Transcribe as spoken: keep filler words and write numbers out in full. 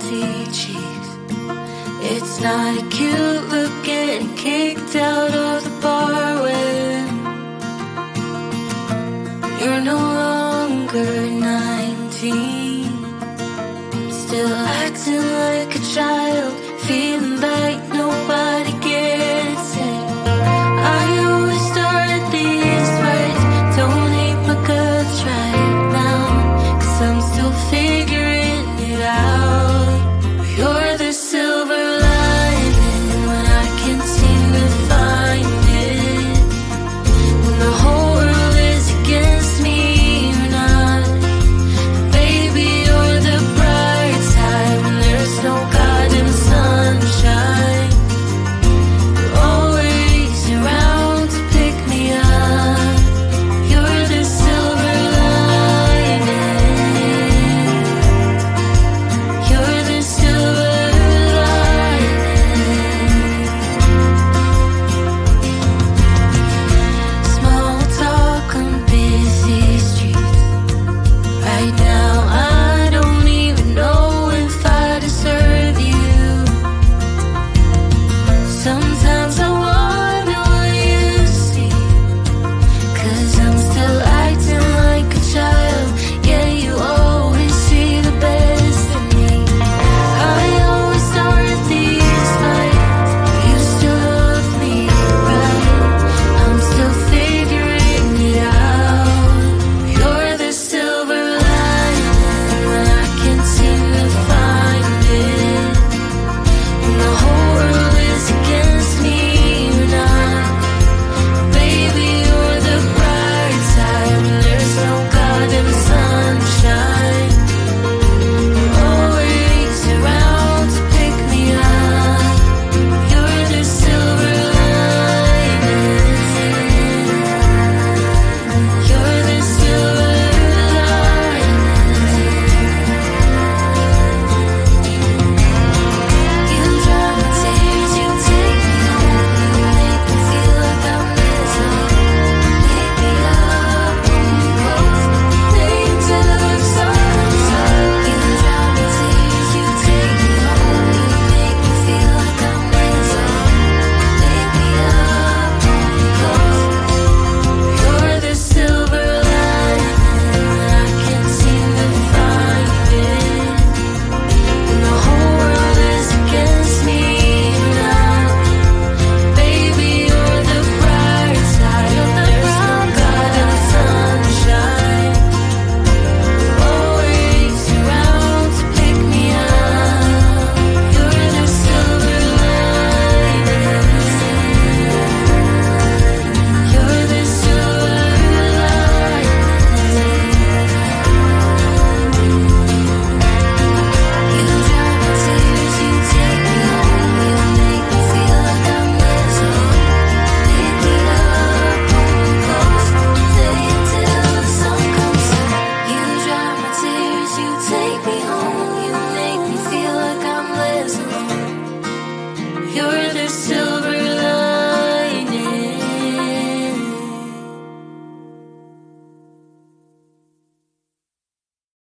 salty cheese. It's not cute, look, getting kicked out of the bar when you're no longer nineteen. Still acting like a child, feeling